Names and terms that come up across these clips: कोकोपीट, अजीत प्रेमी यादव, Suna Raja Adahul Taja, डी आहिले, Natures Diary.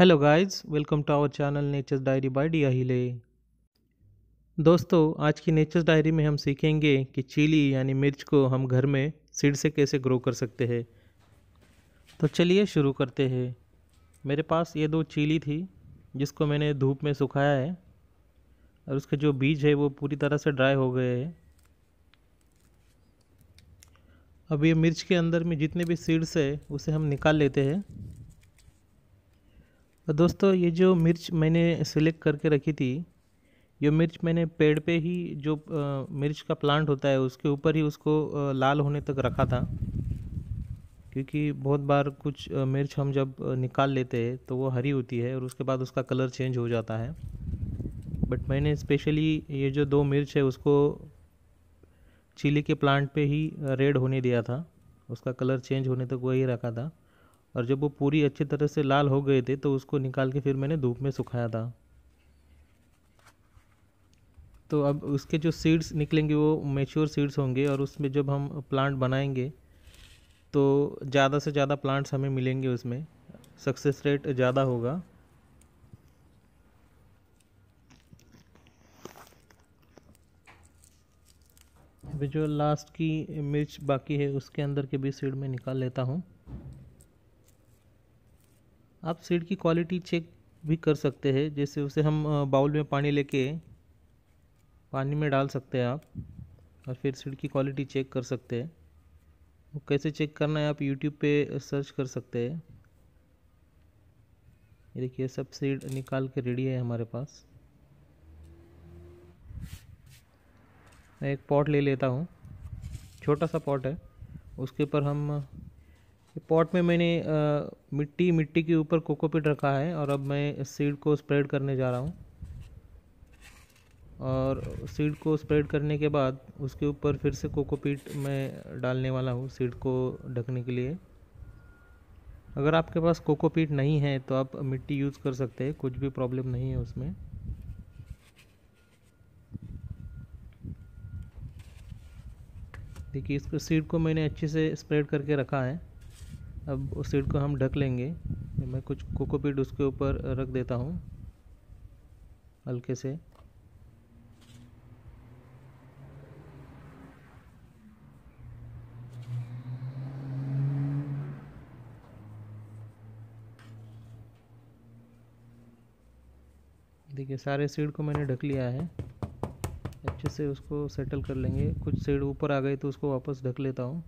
Hello guys, welcome to our channel nature's diary by डी आहिले। दोस्तों, आज की नेचर्स डायरी में हम सीखेंगे कि चिली यानी मिर्च को हम घर में सीड से कैसे ग्रो कर सकते हैं। तो चलिए शुरू करते हैं। मेरे पास ये दो चिली थी जिसको मैंने धूप में सुखाया है और उसके जो बीज है वो पूरी तरह से ड्राई हो गए हैं। अब ये मिर्च के अंदर में जितने भी सीड्स है उसे हम निकाल लेते हैं। और दोस्तों, ये जो मिर्च मैंने सिलेक्ट करके रखी थी, ये मिर्च मैंने पेड़ पे ही जो मिर्च का प्लांट होता है उसके ऊपर ही उसको लाल होने तक रखा था, क्योंकि बहुत बार कुछ मिर्च हम जब निकाल लेते हैं तो वो हरी होती है और उसके बाद उसका कलर चेंज हो जाता है। बट मैंने स्पेशली ये जो दो मिर्च है उसको चिली के प्लांट पे ही रेड होने दिया था, उसका कलर चेंज होने तक वही रखा था। और जब वो पूरी अच्छी तरह से लाल हो गए थे तो उसको निकाल के फिर मैंने धूप में सुखाया था। तो अब उसके जो सीड्स निकलेंगे वो मैच्योर सीड्स होंगे और उसमें जब हम प्लांट बनाएंगे तो ज़्यादा से ज़्यादा प्लांट्स हमें मिलेंगे, उसमें सक्सेस रेट ज़्यादा होगा। अभी जो लास्ट की मिर्च बाकी है उसके अंदर के भी सीड में निकाल लेता हूँ। आप सीड की क्वालिटी चेक भी कर सकते हैं, जैसे उसे हम बाउल में पानी लेके पानी में डाल सकते हैं आप, और फिर सीड की क्वालिटी चेक कर सकते हैं। वो कैसे चेक करना है आप यूट्यूब पे सर्च कर सकते हैं। ये देखिए, सब सीड निकाल के रेडी है हमारे पास। मैं एक पॉट ले लेता हूँ, छोटा सा पॉट है, उसके ऊपर हम पॉट में मैंने मिट्टी के ऊपर कोकोपीट रखा है और अब मैं सीड को स्प्रेड करने जा रहा हूँ। और सीड को स्प्रेड करने के बाद उसके ऊपर फिर से कोकोपीट मैं डालने वाला हूँ सीड को ढकने के लिए। अगर आपके पास कोकोपीट नहीं है तो आप मिट्टी यूज़ कर सकते हैं, कुछ भी प्रॉब्लम नहीं है उसमें। देखिए, इसको सीड को मैंने अच्छे से स्प्रेड करके रखा है। अब उस सीड को हम ढक लेंगे। मैं कुछ कोकोपीट उसके ऊपर रख देता हूँ हल्के से। देखिए, सारे सीड को मैंने ढक लिया है, अच्छे से उसको सेटल कर लेंगे। कुछ सीड ऊपर आ गए तो उसको वापस ढक लेता हूँ।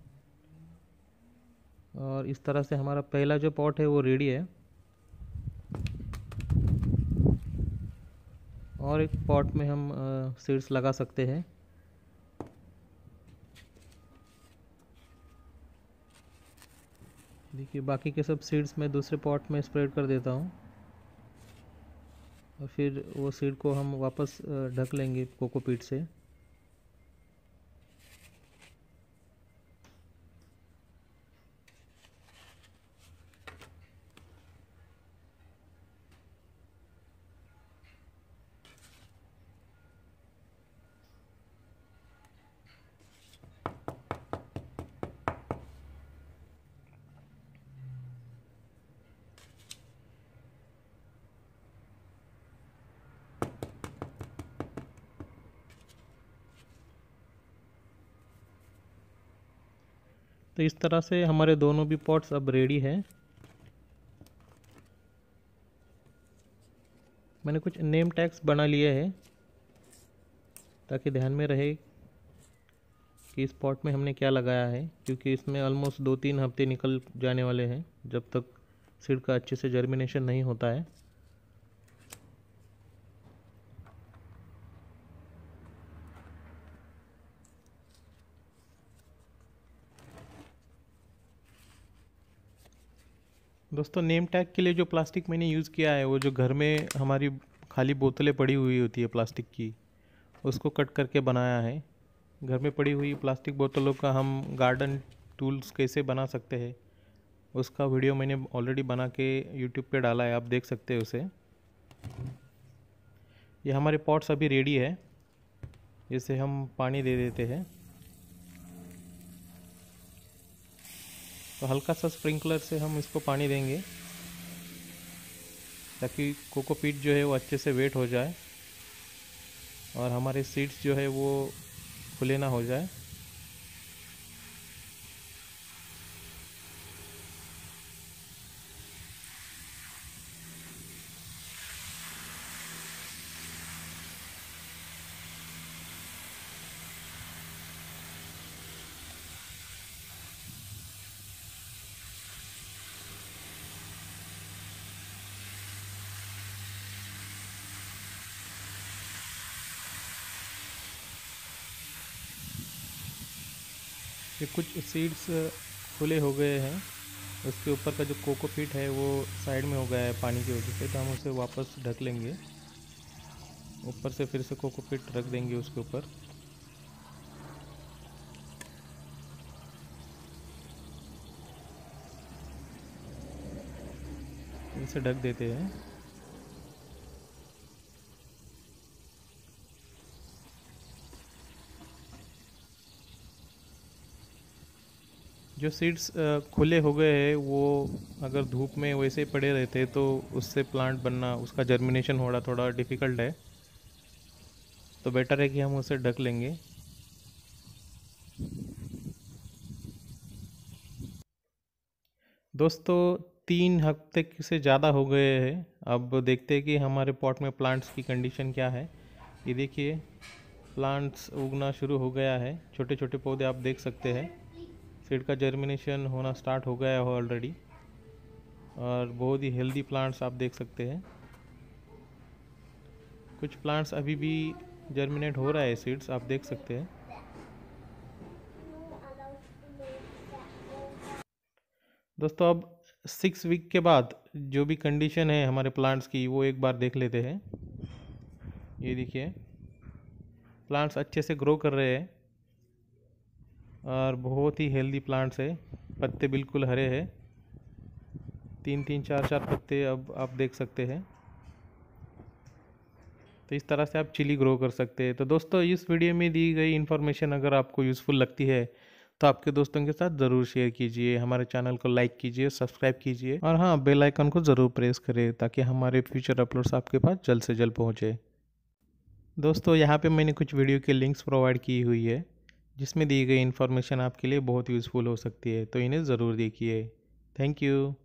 और इस तरह से हमारा पहला जो पॉट है वो रेडी है। और एक पॉट में हम सीड्स लगा सकते हैं। देखिए, बाकी के सब सीड्स मैं दूसरे पॉट में स्प्रेड कर देता हूँ और फिर वो सीड को हम वापस ढक लेंगे कोकोपीट से। तो इस तरह से हमारे दोनों भी पॉट्स अब रेडी हैं। मैंने कुछ नेम टैग्स बना लिए हैं ताकि ध्यान में रहे कि इस पॉट में हमने क्या लगाया है, क्योंकि इसमें ऑलमोस्ट 2-3 हफ्ते निकल जाने वाले हैं जब तक सीड का अच्छे से जर्मिनेशन नहीं होता है। दोस्तों, नेम टैग के लिए जो प्लास्टिक मैंने यूज़ किया है वो जो घर में हमारी खाली बोतलें पड़ी हुई होती है प्लास्टिक की, उसको कट करके बनाया है। घर में पड़ी हुई प्लास्टिक बोतलों का हम गार्डन टूल्स कैसे बना सकते हैं उसका वीडियो मैंने ऑलरेडी बना के यूट्यूब पे डाला है, आप देख सकते हैं उसे। ये हमारे पॉट्स अभी रेडी है, इसे हम पानी दे देते हैं। तो हल्का सा स्प्रिंकलर से हम इसको पानी देंगे। ताकि कोकोपीट जो है वो अच्छे से वेट हो जाए और हमारे सीड्स जो है वो खुले ना हो जाए। ये कुछ सीड्स खुले हो गए हैं, उसके ऊपर का जो कोकोपीट है वो साइड में हो गया है पानी की वजह से, तो हम उसे वापस ढक लेंगे। ऊपर से फिर से कोकोपीट रख देंगे उसके ऊपर। इसे ढक देते हैं। जो सीड्स खुले हो गए हैं वो अगर धूप में वैसे ही पड़े रहते तो उससे प्लांट बनना, उसका जर्मिनेशन होना थोड़ा डिफ़िकल्ट है, तो बेटर है कि हम उसे ढक लेंगे। दोस्तों 3 हफ्ते से ज़्यादा हो गए हैं, अब देखते हैं कि हमारे पॉट में प्लांट्स की कंडीशन क्या है। ये देखिए प्लांट्स उगना शुरू हो गया है, छोटे छोटे पौधे आप देख सकते हैं। सीड का जर्मिनेशन होना स्टार्ट हो गया है ऑलरेडी और बहुत ही हेल्दी प्लांट्स आप देख सकते हैं। कुछ प्लांट्स अभी भी जर्मिनेट हो रहा है, सीड्स आप देख सकते हैं। दोस्तों अब 6 वीक के बाद जो भी कंडीशन है हमारे प्लांट्स की वो एक बार देख लेते हैं। ये देखिए प्लांट्स अच्छे से ग्रो कर रहे हैं और बहुत ही हेल्दी प्लांट्स है। पत्ते बिल्कुल हरे हैं, 3-3, 4-4 पत्ते अब आप देख सकते हैं। तो इस तरह से आप चिली ग्रो कर सकते हैं। तो दोस्तों इस वीडियो में दी गई इन्फॉर्मेशन अगर आपको यूज़फुल लगती है तो आपके दोस्तों के साथ ज़रूर शेयर कीजिए। हमारे चैनल को लाइक कीजिए, सब्सक्राइब कीजिए और हाँ, बेल आइकन को ज़रूर प्रेस करें ताकि हमारे फ्यूचर अपलोड्स आपके पास जल्द से जल्द पहुँचे। दोस्तों यहाँ पर मैंने कुछ वीडियो के लिंक्स प्रोवाइड की हुई है जिसमें दी गई इन्फॉर्मेशन आपके लिए बहुत यूज़फुल हो सकती है, तो इन्हें ज़रूर देखिए। Thank you.